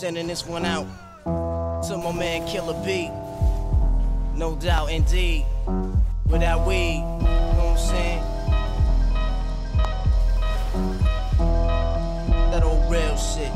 Sending this one out to my man Killer B. No doubt indeed. Without weed, you know what I'm saying? That old real shit.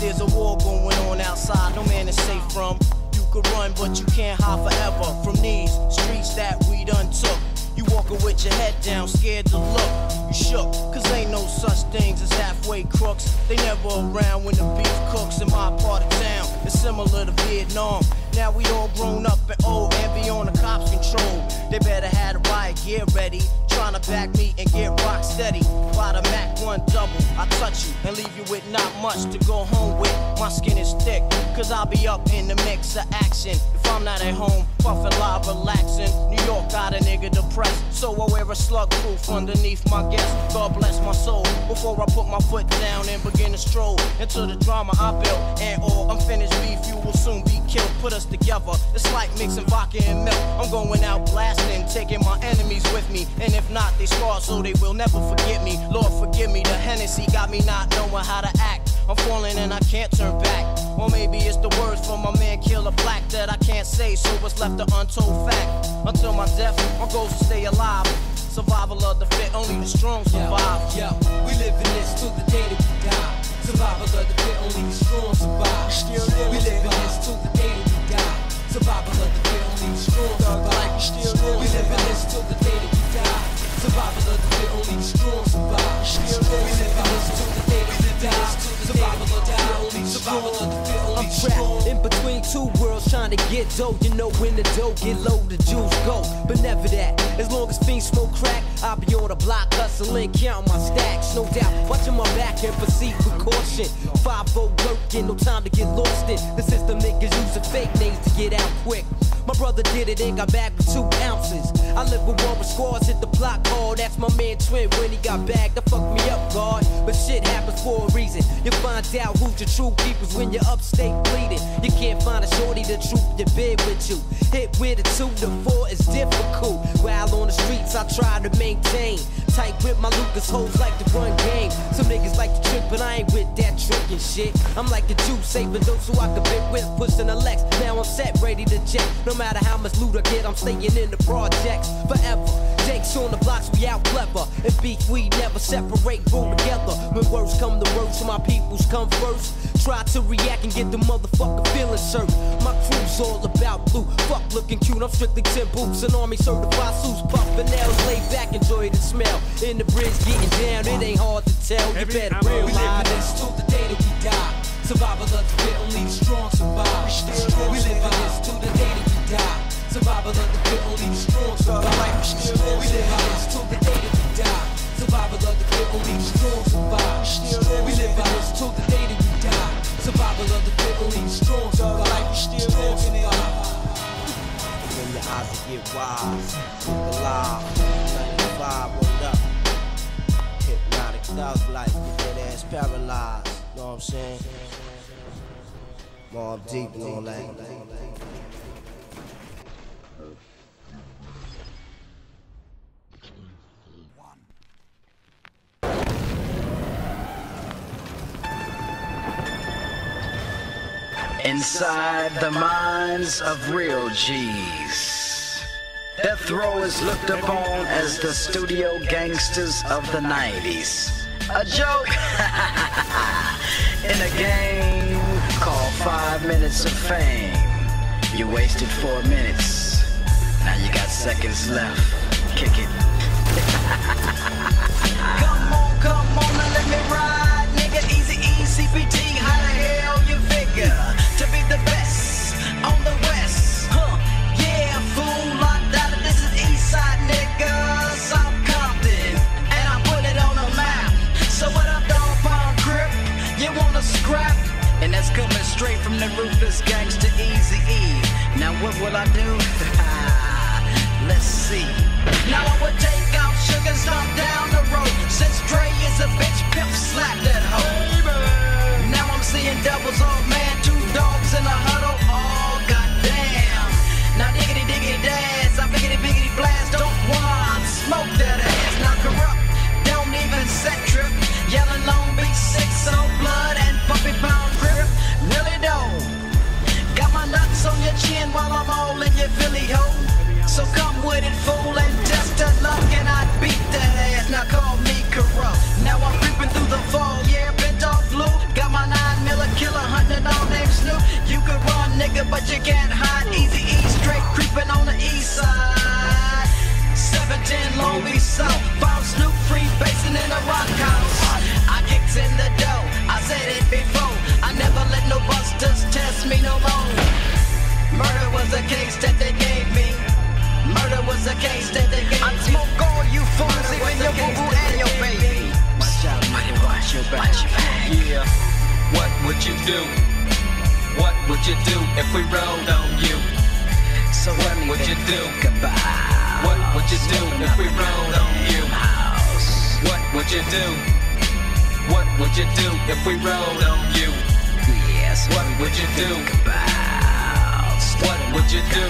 There's a war going on outside, no man is safe from. You could run, but you can't hide forever from these streets that we done took. You walking with your head down, scared to look. You shook, cause ain't no such things as halfway crooks. They never around when the beef cooks in my part of town. It's similar to Vietnam. Now we all grown up and old, heavy on the cops' control. They better have a riot gear ready, trying to back me and get rock steady. By the Mac 1 double, I touch you and leave you with not much to go home with. My skin is thick, cause I'll be up in the mix of action. If I'm not at home, puffin' live, relaxing. New York got a nigga depressed, so I wear a slug proof underneath my guest. God bless my soul, before I put my foot down and begin to stroll into the drama I built. And all unfinished beef, you will soon be killed. Put us together, it's like mixing vodka and milk. I'm going out blasting, taking my enemies with me. And if not, they scarred, so they will never forget me. Lord, forgive me, the Hennessy got me not knowing how to act. I'm falling and I can't turn back. Or maybe it's the words from my man Killer Black that I can't say, so it's left an untold fact. Until my death, my goals will stay alive. Survival of the fit, only the strong survive. Yeah, we live in this till the day that we die. Survival of the fit, only the strong survive. Still we live in this till the day that we die. Survival of the fit, only the strong survive. Still we live in this till the day that we die. Survival of the fit, only the strong survive. Still we live in this till the day that we die. Survival of the fit, only survival of the fit, only strong. I'm trapped in between two worlds trying to get dough. You know when the dough get low, the juice go. But never that. As long as fiends smoke crack, I'll be on the block hustling, count my stacks. No doubt, watching my back and proceed with caution. 5-0 working, no time to get lost in. The system niggas using fake names to get out quick. My brother did it and got back with 2 ounces. I live with one with scars, hit the block hard. That's my man Twin when he got bagged. That fucked me up, God. But shit happens for a reason. You find out who your true keepers when you're upstate bleeding. You can't find a shorty to troop your bed with you. Hit with a 2 to 4 is difficult. While on the streets, I try to maintain. Tight grip, my Lucas hoes like to run game. Some niggas like to trick, but I ain't with that trickin' shit. I'm like a Jew, saving those who I could bit with, pushing a Lex. Now I'm set, ready to jet. No matter how much loot I get, I'm staying in the projects forever. Jakes on the blocks, we out clever. And beef, we never separate, roll together. When words come to words, my peoples come first. Try to react and get the motherfucker feeling served. My crew's all about blue. Fuck looking cute, I'm strictly 10 boots. An army certified suits, puffin' nails. Lay back, enjoy the smell. In the bridge, getting down, it ain't hard to tell. You better realize. We live in this till the day that we die. Survival of the fit, only the strong survive. We live in this till the day that we die. Survival of the fit, only the strong survive. We live in this till the day that we die. Survival of the fit, only the strong survive. We live in this till the day that we die. Survival of the fit, only the strong survive. When your eyes get wise, look alive. 95 rolled up. Hypnotic thug life, get that ass paralyzed. Know what I'm saying? Mob Deep and all that. Inside the minds of real G's, death row is looked upon as the studio gangsters of the 90s. A joke in a game called 5 minutes of fame. You wasted 4 minutes. Now you got seconds left. Kick it. Come on, come on, now let me ride, nigga. Easy, easy, PT. How the hell you figure to be the best on the West? Huh? Yeah, fool, locked out of this is Eastside, nigga. South Compton, and I put it on the map. So what up, dog pound crip? You wanna scrap? And that's coming straight from the ruthless gangster Easy E. Now what will I do? Let's see. Now I would take out Sugar and stomp down the road. Since Dre is a bitch, pimp slap that hoe. Now I'm seeing doubles, all man, 2 dogs in a huddle. Oh goddamn. Now diggity diggity Daz, I biggity biggity blast. Don't want smoke that ass. Now corrupt, don't even set trip. Yelling Long Beach 6 So come with it, fool, and just a luck, and I beat that ass. Now call me corrupt. Now I'm creeping through the fall, yeah, bent off blue. Got my 9mm killer hunting all named Snoop. You could run, nigga, but you can't hide. Easy E straight creeping on the east side. 710 Long Beach South, found Snoop free basing in a rock house. I kicked in the dough, I said it before. I never let no busters test me no more. Murder was the case that they gave me. Murder was the case that they gave me. I smoke all you fools, even your boo-boo and your baby. Watch out, buddy, watch your back. Yeah. What would you do? What would you do if we rolled on you? So what would you do? Goodbye. What would you do if we rolled on you? What would you do? What would you do if we rolled on you? Yes. What would you do? Goodbye. What would you do?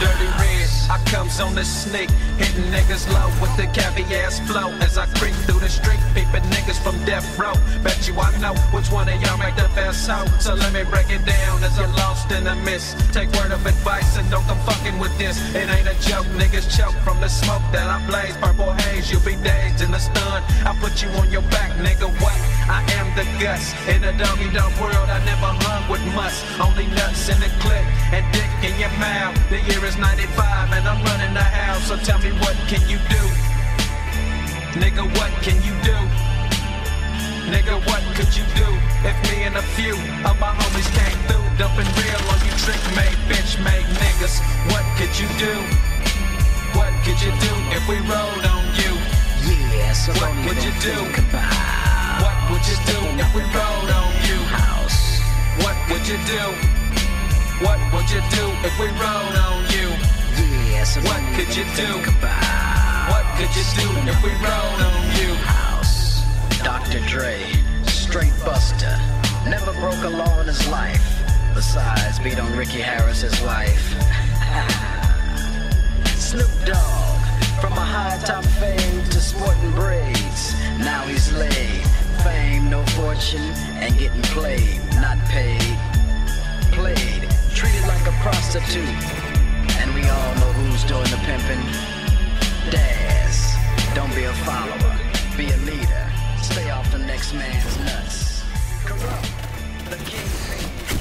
Dirty red, I comes on the sneak, hitting niggas low with the caviar-ass flow. As I creep through the street, peeping niggas from death row. Bet you I know which one of y'all make the best hoe. So let me break it down as I'm lost in the mist. Take word of advice and don't come fucking with this. It ain't a joke, niggas choke from the smoke that I blaze. Purple haze, you'll be dazed in the stun. I put you on your back, nigga, what? I am the guts. In a doggy-dog world, I never hung with must. Only nuts in the click and dick in your mouth. The year is 95 and I'm running the house. So tell me, what can you do? Nigga, what can you do? Nigga, what could you do if me and a few of my homies came through, dumping real on you trick-made, bitch-made niggas? What could you do? What could you do if we rolled on you? Yes, yeah, so what would you do? What would you do if we rolled on you? What would you do? What would you do if we rolled on you? Yes. Yeah, so what could you do? What could you do if we rolled on you? House. Dr. Dre, straight buster, never broke a law in his life. Besides, beat on Ricky Harris's wife. Snoop Dogg, from a high top fame to sporting braids. Now he's laid, fame, no fortune, and getting played, not paid, played. Treated like a prostitute, and we all know who's doing the pimping. Daz, don't be a follower, be a leader. Stay off the next man's nuts. Corrupt, the king.